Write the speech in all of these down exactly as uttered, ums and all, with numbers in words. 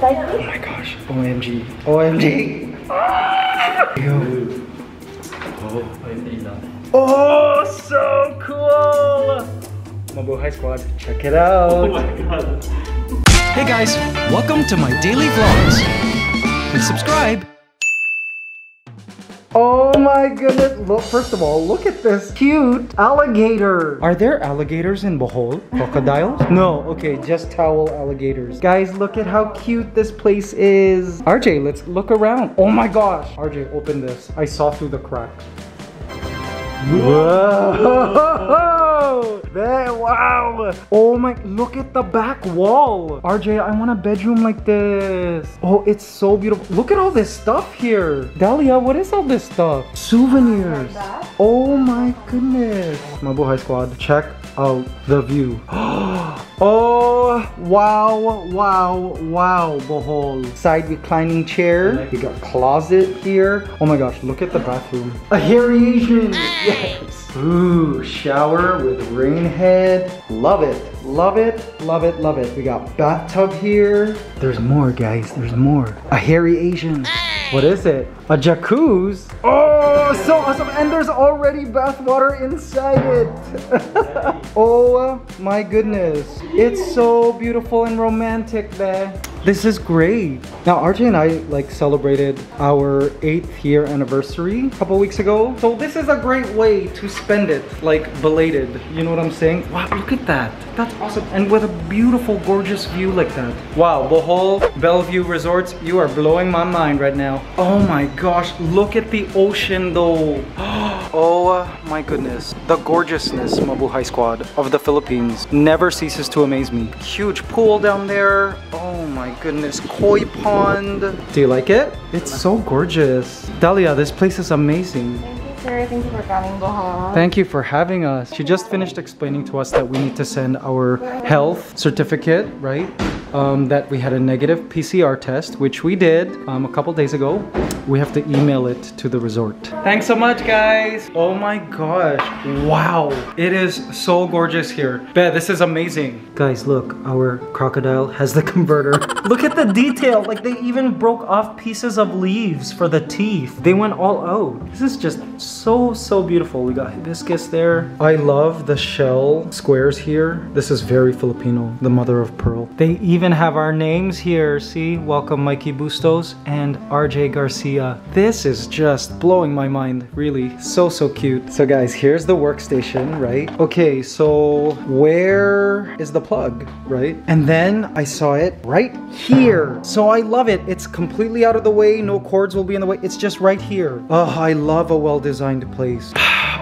Slightly? Oh my gosh. O M G. O M G. Yo. Oh, oh, so cool! Mabuhay Squad, check it out! Oh my god! Hey guys, welcome to my daily vlogs. Please subscribe! Oh my goodness! Look, first of all, look at this cute alligator! Are there alligators in Bohol? Crocodiles? No, okay, just towel alligators. Guys, look at how cute this place is! R J, let's look around! Oh my gosh! R J, open this. I saw through the crack. Whoa! That, wow! Oh my, look at the back wall! R J, I want a bedroom like this. Oh, it's so beautiful. Look at all this stuff here. Dahlia, what is all this stuff? Souvenirs. Oh my goodness. Mabuhay Squad, check out the view. Oh, wow, wow, wow, Bohol. Side reclining chair. We got closet here. Oh my gosh, look at the bathroom. A variation. Yes. Ooh, shower with rain head. Love it. Love it, love it, love it. We got bathtub here. There's more, guys. There's more. A hairy Asian. Hey. What is it? A jacuzzi. Oh, so awesome. And there's already bath water inside it. Oh my goodness. It's so beautiful and romantic there. This is great. Now, R J and I like celebrated our eighth year anniversary a couple weeks ago. So this is a great way to spend it, like belated. You know what I'm saying? Wow, look at that. That's awesome. And with a beautiful, gorgeous view like that. Wow, Bohol, Bellevue Resorts, you are blowing my mind right now. Oh my gosh, look at the ocean though. Oh my goodness. The gorgeousness, Mabuhay Squad, of the Philippines never ceases to amaze me. Huge pool down there. Oh my My goodness, koi pond. Do you like it? It's so gorgeous. Dahlia, this place is amazing. Sir, thank you for coming, Bohol. Thank you for having us. She just finished explaining to us that we need to send our health certificate, right? Um, that we had a negative P C R test, which we did um, a couple days ago. We have to email it to the resort. Thanks so much, guys. Oh my gosh. Wow. It is so gorgeous here. Beth, this is amazing. Guys, look. Our crocodile has the converter. Look at the detail. Like, they even broke off pieces of leaves for the teeth. They went all out. This is just so, so beautiful. We got hibiscus there. I love the shell squares here. This is very Filipino, the mother of pearl. They even have our names here. See, welcome Mikey Bustos and R J Garcia. This is just blowing my mind, really. So, so cute. So guys, here's the workstation, right? Okay, so where is the plug, right? And then I saw it right here. So I love it. It's completely out of the way. No cords will be in the way. It's just right here. Oh, I love a well-designed place.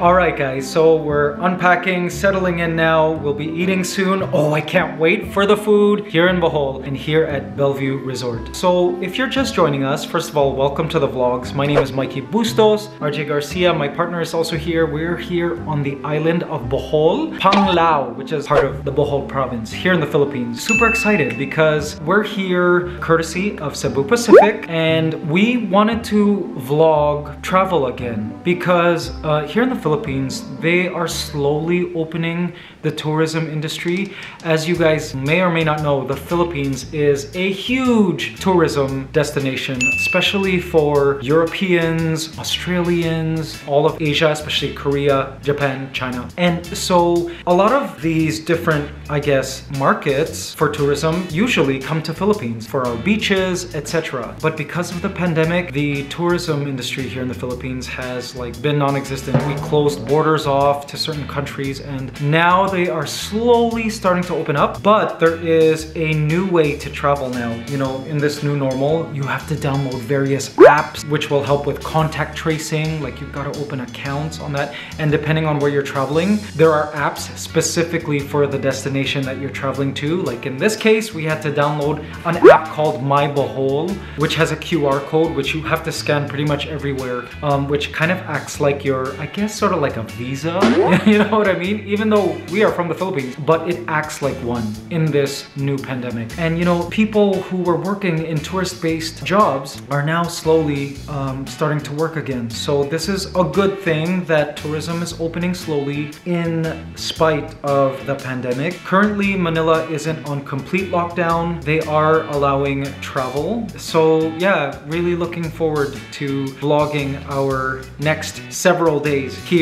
All right, guys, so we're unpacking, settling in now. We'll be eating soon. Oh, I can't wait for the food here in Bohol and here at Bellevue Resort. So if you're just joining us, first of all, welcome to the vlogs. My name is Mikey Bustos. R J Garcia, my partner, is also here. We're here on the island of Bohol, Panglao, which is part of the Bohol province here in the Philippines. Super excited because we're here courtesy of Cebu Pacific, and we wanted to vlog travel again because uh, here in the Philippines, Philippines, they are slowly opening the tourism industry. As you guys may or may not know, the Philippines is a huge tourism destination, especially for Europeans, Australians, all of Asia, especially Korea, Japan, China. And so a lot of these different, I guess, markets for tourism usually come to Philippines for our beaches, et cetera. But because of the pandemic, the tourism industry here in the Philippines has like been non-existent. We closed Closed borders off to certain countries, and now they are slowly starting to open up. But there is a new way to travel now. You know, in this new normal, you have to download various apps which will help with contact tracing. Like, you've got to open accounts on that, and depending on where you're traveling, there are apps specifically for the destination that you're traveling to. Like in this case, we had to download an app called My Bohol, which has a Q R code which you have to scan pretty much everywhere, um, which kind of acts like your, I guess, sort sort of like a visa, you know what I mean? Even though we are from the Philippines, but it acts like one in this new pandemic. And you know, people who were working in tourist-based jobs are now slowly um, starting to work again. So this is a good thing that tourism is opening slowly in spite of the pandemic. Currently, Manila isn't on complete lockdown. They are allowing travel. So yeah, really looking forward to vlogging our next several days here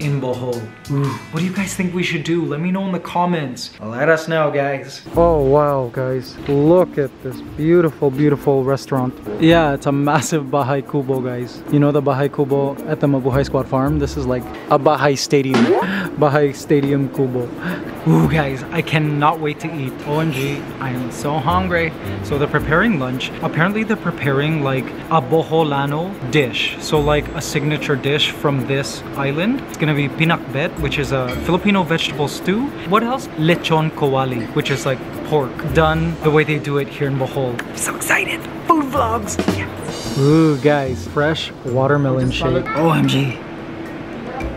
in Bohol. Ooh, what do you guys think we should do? Let me know in the comments. Let us know, guys. Oh wow, guys, look at this beautiful, beautiful restaurant. Yeah, it's a massive Bahay Kubo, guys. You know the Bahay Kubo at the Mabuhay Squad farm? This is like a Bahay Stadium. Bahay Stadium Kubo. Ooh, guys, I cannot wait to eat. O M G, I am so hungry. So they're preparing lunch. Apparently they're preparing like a Boholano dish. So like a signature dish from this island. It's gonna be pinakbet, which is a Filipino vegetable stew. What else? Lechon kawali, which is like pork done the way they do it here in Bohol. I'm so excited. Food vlogs. Yes. Ooh, guys, fresh watermelon shake. O M G.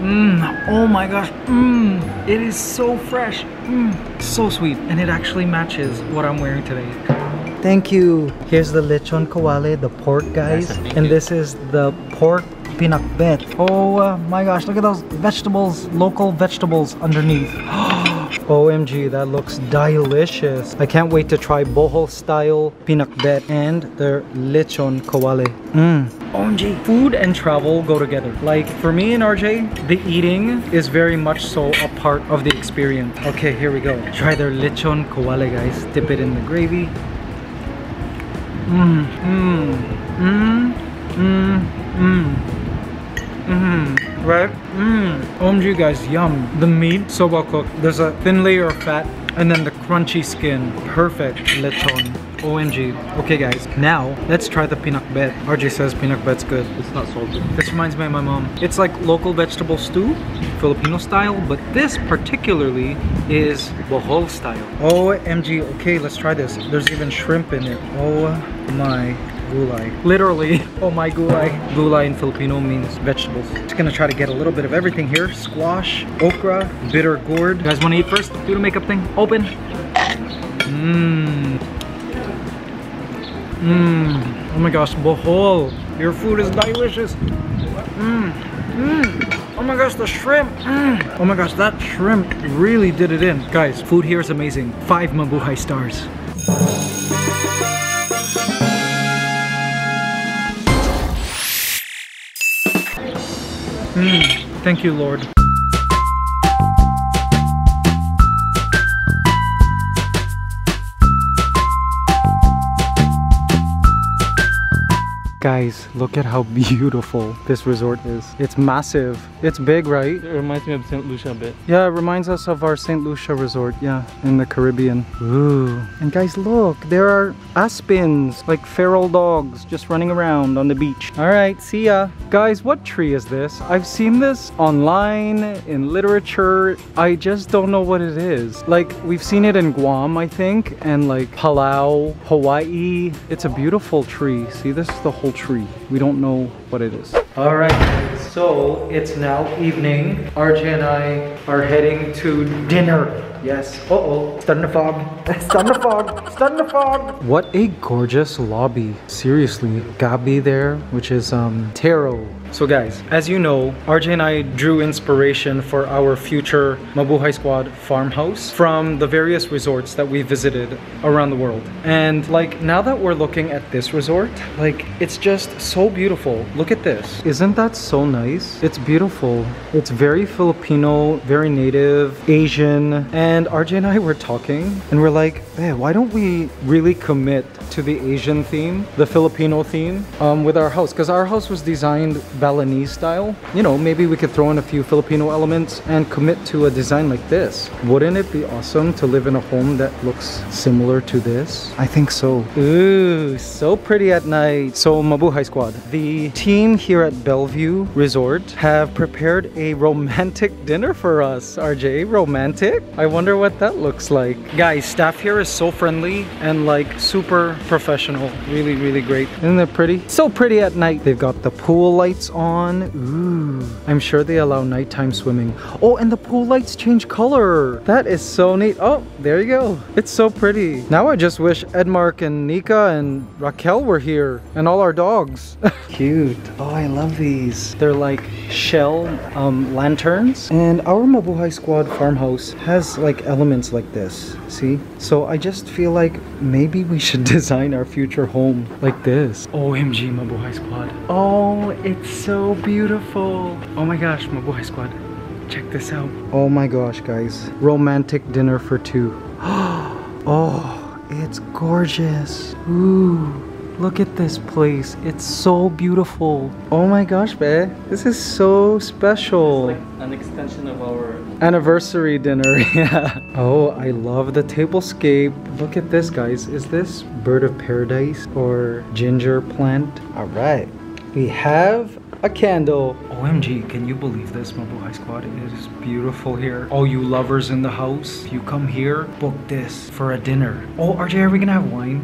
Mmm, oh my gosh, mmm, it is so fresh, mmm, so sweet, and it actually matches what I'm wearing today. Thank you. Here's the lechon kawale, the pork, guys, yes, and you. This is the pork pinakbet. Oh uh, my gosh, look at those vegetables, local vegetables underneath. O M G, that looks delicious. I can't wait to try Bohol style pinakbet and their lechon kawale. Mm. O M G, food and travel go together. Like for me and R J, the eating is very much so a part of the experience. Okay, here we go. Try their lechon kawale, guys. Dip it in the gravy. Mmm, mmm, mmm, mmm, mmm. Mm-hmm. Right? Mmm. O M G, guys, yum. The meat, so well cooked. There's a thin layer of fat and then the crunchy skin. Perfect lechon. O M G. Okay, guys, now let's try the pinakbet. R J says pinakbet's good. It's not salty. This reminds me of my mom. It's like local vegetable stew, Filipino style, but this particularly is Bohol style. O M G. Okay, let's try this. There's even shrimp in it. Oh my. Gulay. Literally. Oh my gulay. Gulay in Filipino means vegetables. Just gonna try to get a little bit of everything here. Squash, okra, bitter gourd. You guys wanna eat first? Do the makeup thing. Open. Mmm. Mmm. Oh my gosh, Bohol. Your food is delicious. Mmm. Mmm. Oh my gosh, the shrimp. Mm. Oh my gosh, that shrimp really did it in. Guys, food here is amazing. Five Mabuhay stars. Mm, thank you, Lord. Guys, look at how beautiful this resort is. It's massive. It's big, right? It reminds me of Saint Lucia a bit. Yeah, it reminds us of our Saint Lucia resort, yeah, in the Caribbean. Ooh. And guys, look, there are aspens, like feral dogs just running around on the beach. All right, see ya. Guys, what tree is this? I've seen this online, in literature. I just don't know what it is. Like, we've seen it in Guam, I think, and like Palau, Hawaii. It's a beautiful tree. See, this is the whole tree. We don't know what it is. All right, so it's now evening. R J and I are heading to dinner. Yes. Uh-oh. Starting to fog. Starting to fog. Starting to fog. What a gorgeous lobby. Seriously. Gabi there, which is um, taro. So guys, as you know, R J and I drew inspiration for our future Mabuhay Squad farmhouse from the various resorts that we visited around the world. And like, now that we're looking at this resort, like, it's just so beautiful. Look at this. Isn't that so nice? It's beautiful. It's very Filipino, very native, Asian. And And R J and I were talking and we're like, hey, why don't we really commit to the Asian theme, the Filipino theme um, with our house? Because our house was designed Balinese style. You know, maybe we could throw in a few Filipino elements and commit to a design like this. Wouldn't it be awesome to live in a home that looks similar to this? I think so. Ooh, so pretty at night. So Mabuhay Squad, the team here at Bellevue Resort have prepared a romantic dinner for us. R J, romantic? I want wonder what that looks like. Guys, staff here is so friendly and like super professional. Really, really great. Isn't that pretty? So pretty at night. They've got the pool lights on. Ooh. I'm sure they allow nighttime swimming. Oh, and the pool lights change color. That is so neat. Oh, there you go. It's so pretty. Now I just wish Edmark and Nika and Raquel were here and all our dogs. Cute. Oh, I love these. They're like shell um, lanterns. And our Mabuhay Squad farmhouse has like elements like this. See? So I just feel like maybe we should design our future home like this. O M G, Mabuhay Squad. Oh, it's so beautiful. Oh my gosh, Mabuhay Squad. Check this out. Oh my gosh, guys. Romantic dinner for two. Oh, it's gorgeous. Ooh, look at this place. It's so beautiful. Oh my gosh, babe. This is so special. It's like an extension of our anniversary dinner. Yeah. Oh, I love the tablescape. Look at this, guys. Is this bird of paradise or ginger plant? All right. We have a candle. O M G, can you believe this, Mabuhay Squad? It is beautiful here. All you lovers in the house, if you come here, book this for a dinner. Oh, R J, are we gonna have wine?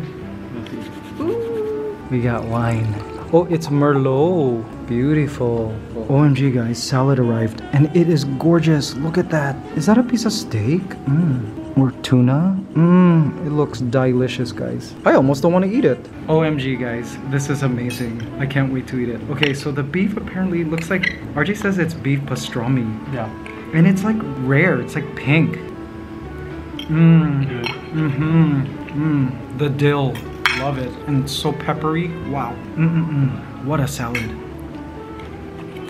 Ooh. We got wine. Oh, it's Merlot. Beautiful. O M G, guys, salad arrived and it is gorgeous. Look at that. Is that a piece of steak? Mm. Or tuna? Mmm, it looks delicious, guys. I almost don't want to eat it. O M G, guys, this is amazing. I can't wait to eat it. Okay, so the beef apparently looks like, R J says it's beef pastrami. Yeah. And it's like rare, it's like pink. Mmm. Mm-hmm. Mmm. The dill. Love it. And it's so peppery. Wow. Mm-mm-mm. What a salad.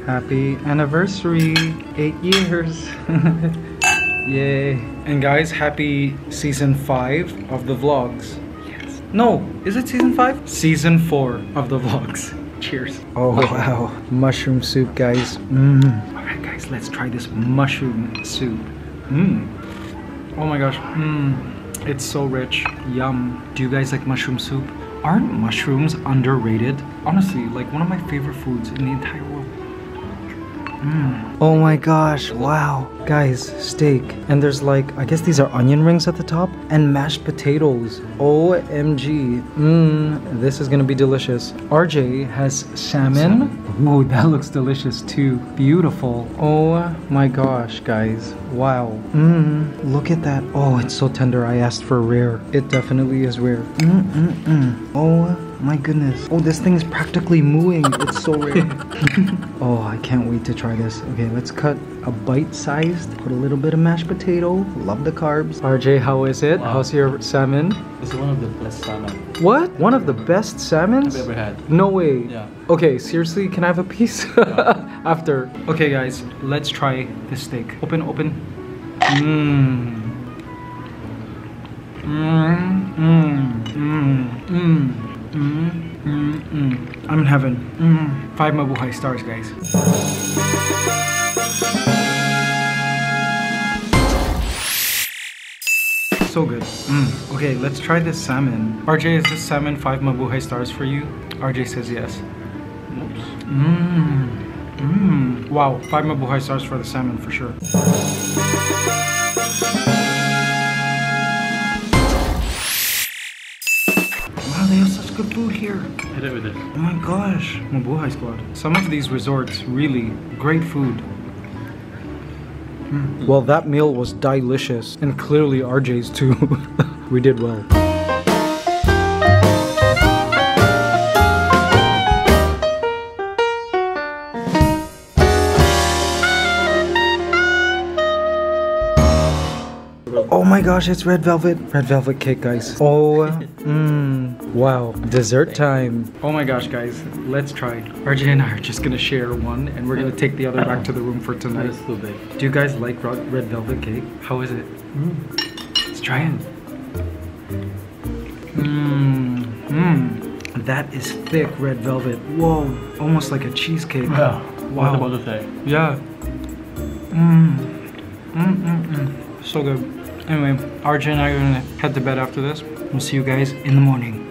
Happy anniversary. Eight years. Yay. And guys, happy season five of the vlogs. Yes. No, is it season five? Season four of the vlogs. Cheers. Oh, wow. Mushroom soup, guys. Mmm. Alright, guys, let's try this mushroom soup. Mmm. Oh my gosh. Mmm. It's so rich. Yum. Do you guys like mushroom soup? Aren't mushrooms underrated? Honestly, like one of my favorite foods in the entire world. Mm. Oh my gosh, wow. Guys, steak. And there's like, I guess these are onion rings at the top. And mashed potatoes. O M G. Mmm, this is gonna be delicious. R J has salmon. Ooh, that looks delicious too. Beautiful. Oh my gosh, guys. Wow. Mmm, look at that. Oh, it's so tender. I asked for rare. It definitely is rare. Mmm, mmm, mmm. Oh. My goodness. Oh, this thing is practically mooing. It's so rare. Oh, I can't wait to try this. Okay, let's cut a bite-sized. Put a little bit of mashed potato. Love the carbs. R J, how is it? Wow. How's your salmon? It's one of the best salmon. What? One of the best salmons? I've ever had. No way. Yeah. Okay, seriously, can I have a piece? Yeah. After. Okay, guys, let's try this steak. Open, open. Mmm. Mmm. Mmm. Mmm. Mmm. Mm, mm, mm. I'm in heaven. Mm. Five Mabuhay stars, guys. So good. Mm. Okay, let's try this salmon. R J, is this salmon five Mabuhay stars for you? R J says yes. Mm. Mm. Wow, five Mabuhay stars for the salmon for sure. Good food here. Hit it with it. Oh my gosh. Mabuhay Squad. Some of these resorts, really great food. Mm. Well, that meal was delicious, and clearly R J's too. We did well. Oh my gosh, it's red velvet. Red velvet cake, guys. Oh, mmm. Wow. Dessert time. Oh my gosh, guys. Let's try. R J and I are just gonna share one and we're gonna take the other back to the room for tonight. That is so big. Do you guys like red velvet cake? How is it? Mm. Let's try it. Mmm. Mmm. That is thick red velvet. Whoa. Almost like a cheesecake. Yeah. Wow. What about the thing? Yeah. Mmm. Mmm, mmm, mmm. So good. Anyway, R J and I are gonna head to bed after this. We'll see you guys in the morning.